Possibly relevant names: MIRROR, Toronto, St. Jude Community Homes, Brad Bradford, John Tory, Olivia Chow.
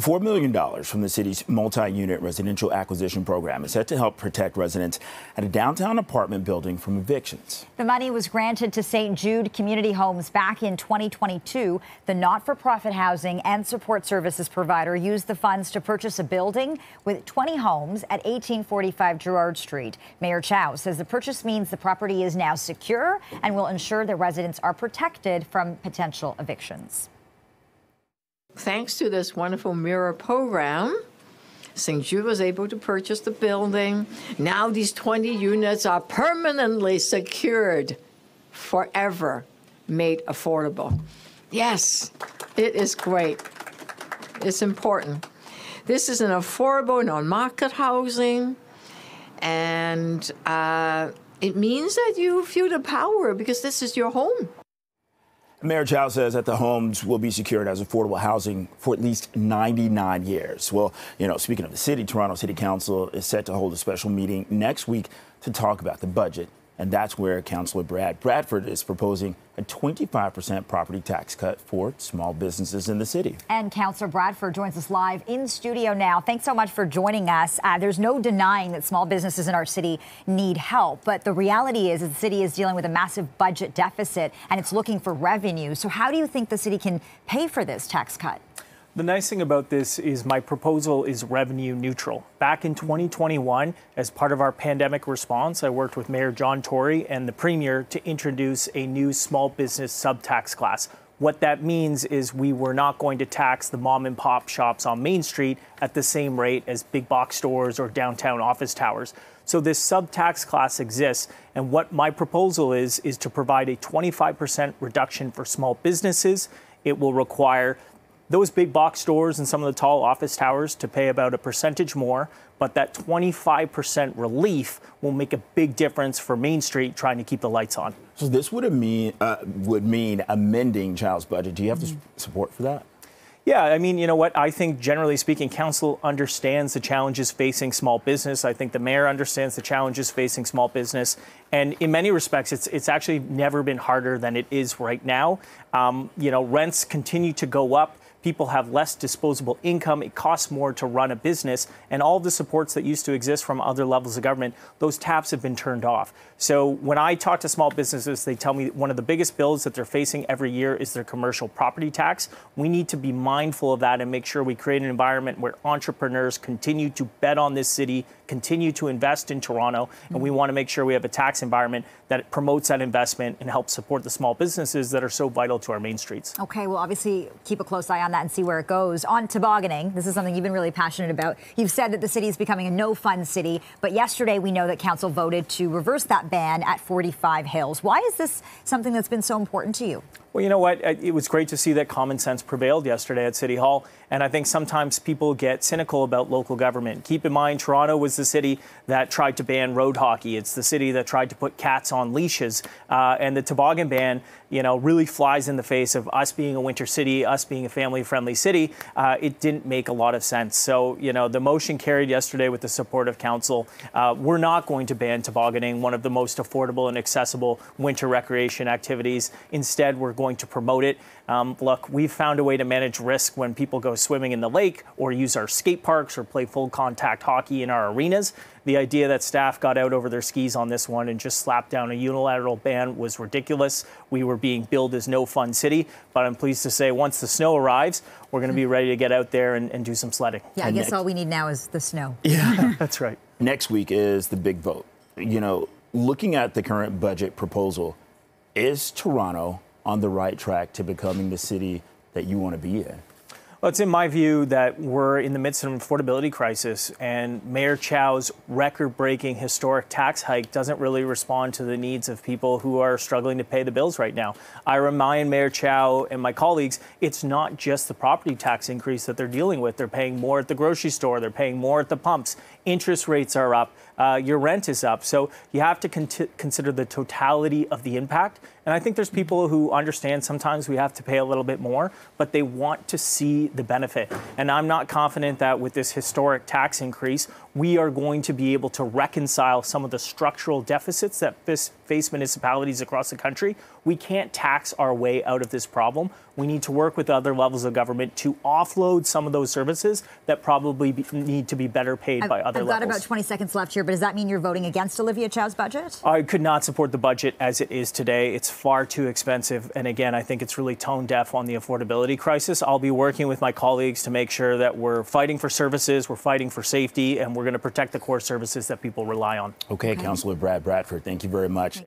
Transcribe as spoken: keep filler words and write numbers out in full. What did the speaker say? four million dollars from the city's multi-unit residential acquisition program is set to help protect residents at a downtown apartment building from evictions. The money was granted to Saint Jude Community Homes back in twenty twenty-two. The not-for-profit housing and support services provider used the funds to purchase a building with twenty homes at eighteen forty-five Girard Street. Mayor Chow says the purchase means the property is now secure and will ensure that residents are protected from potential evictions. Thanks to this wonderful MIRROR program, Saint Jude was able to purchase the building. Now these twenty units are permanently secured, forever made affordable. Yes, it is great. It's important. This is an affordable non-market housing, and uh, it means that you feel the power because this is your home. Mayor Chow says that the homes will be secured as affordable housing for at least ninety-nine years. Well, you know, speaking of the city, Toronto City Council is set to hold a special meeting next week to talk about the budget. And that's where Councillor Brad Bradford is proposing a twenty-five percent property tax cut for small businesses in the city. And Councillor Bradford joins us live in studio now. Thanks so much for joining us. Uh, there's no denying that small businesses in our city need help. But the reality is that the city is dealing with a massive budget deficit and it's looking for revenue. So how do you think the city can pay for this tax cut? The nice thing about this is my proposal is revenue neutral. Back in twenty twenty-one, as part of our pandemic response, I worked with Mayor John Tory and the Premier to introduce a new small business sub-tax class. What that means is we were not going to tax the mom and pop shops on Main Street at the same rate as big box stores or downtown office towers. So this sub-tax class exists. And what my proposal is, is to provide a twenty-five percent reduction for small businesses. It will require those big box stores and some of the tall office towers to pay about a percentage more, but that twenty-five percent relief will make a big difference for Main Street trying to keep the lights on. So this would mean, uh, would mean amending Chow's budget. Do you have mm-hmm. the support for that? Yeah, I mean, you know what? I think generally speaking, council understands the challenges facing small business. I think the mayor understands the challenges facing small business. And in many respects, it's it's actually never been harder than it is right now. Um, you know, rents continue to go up. People have less disposable income. It costs more to run a business. And all the supports that used to exist from other levels of government, those taps have been turned off. So when I talk to small businesses, they tell me one of the biggest bills that they're facing every year is their commercial property tax. We need to be mindful of that and make sure we create an environment where entrepreneurs continue to bet on this city, continue to invest in Toronto. Mm-hmm. And we want to make sure we have a tax environment that promotes that investment and helps support the small businesses that are so vital to our main streets. OK, well, obviously, keep a close eye on that and see where it goes. On tobogganing, this is something you've been really passionate about. You've said that the city is becoming a no-fun city, but yesterday we know that council voted to reverse that ban at forty-five Hills. Why is this something that's been so important to you? Well, you know what? It was great to see that common sense prevailed yesterday at City Hall. And I think sometimes people get cynical about local government. Keep in mind, Toronto was the city that tried to ban road hockey. It's the city that tried to put cats on leashes. Uh, and the toboggan ban, you know, really flies in the face of us being a winter city, us being a family-friendly city. Uh, it didn't make a lot of sense. So, you know, the motion carried yesterday with the support of council. Uh, we're not going to ban tobogganing, one of the most affordable and accessible winter recreation activities. Instead, we're going to promote it. Um, look, we've found a way to manage risk when people go swimming in the lake or use our skate parks or play full contact hockey in our arenas. The idea that staff got out over their skis on this one and just slapped down a unilateral ban was ridiculous. We were being billed as no fun city, but I'm pleased to say once the snow arrives, we're going to be ready to get out there and, and do some sledding. Yeah, I guess all we need now is the snow. Yeah, that's right. Next week is the big vote. You know, looking at the current budget proposal, is Toronto on the right track to becoming the city that you want to be in? Well, it's in my view that we're in the midst of an affordability crisis, and Mayor Chow's record-breaking historic tax hike doesn't really respond to the needs of people who are struggling to pay the bills right now. I remind Mayor Chow and my colleagues, it's not just the property tax increase that they're dealing with. They're paying more at the grocery store. They're paying more at the pumps. Interest rates are up. Uh, your rent is up. So you have to con- consider the totality of the impact. And I think there's people who understand sometimes we have to pay a little bit more, but they want to see the benefit. And I'm not confident that with this historic tax increase, we are going to be able to reconcile some of the structural deficits that face municipalities across the country. We can't tax our way out of this problem. We need to work with other levels of government to offload some of those services that probably be, need to be better paid I've, by other I've levels. I've got about twenty seconds left here, but does that mean you're voting against Olivia Chow's budget? I could not support the budget as it is today. It's far too expensive. And again, I think it's really tone deaf on the affordability crisis. I'll be working with my colleagues to make sure that we're fighting for services, we're fighting for safety, and we're going to protect the core services that people rely on. Okay, okay. Councillor Brad Bradford, thank you very much.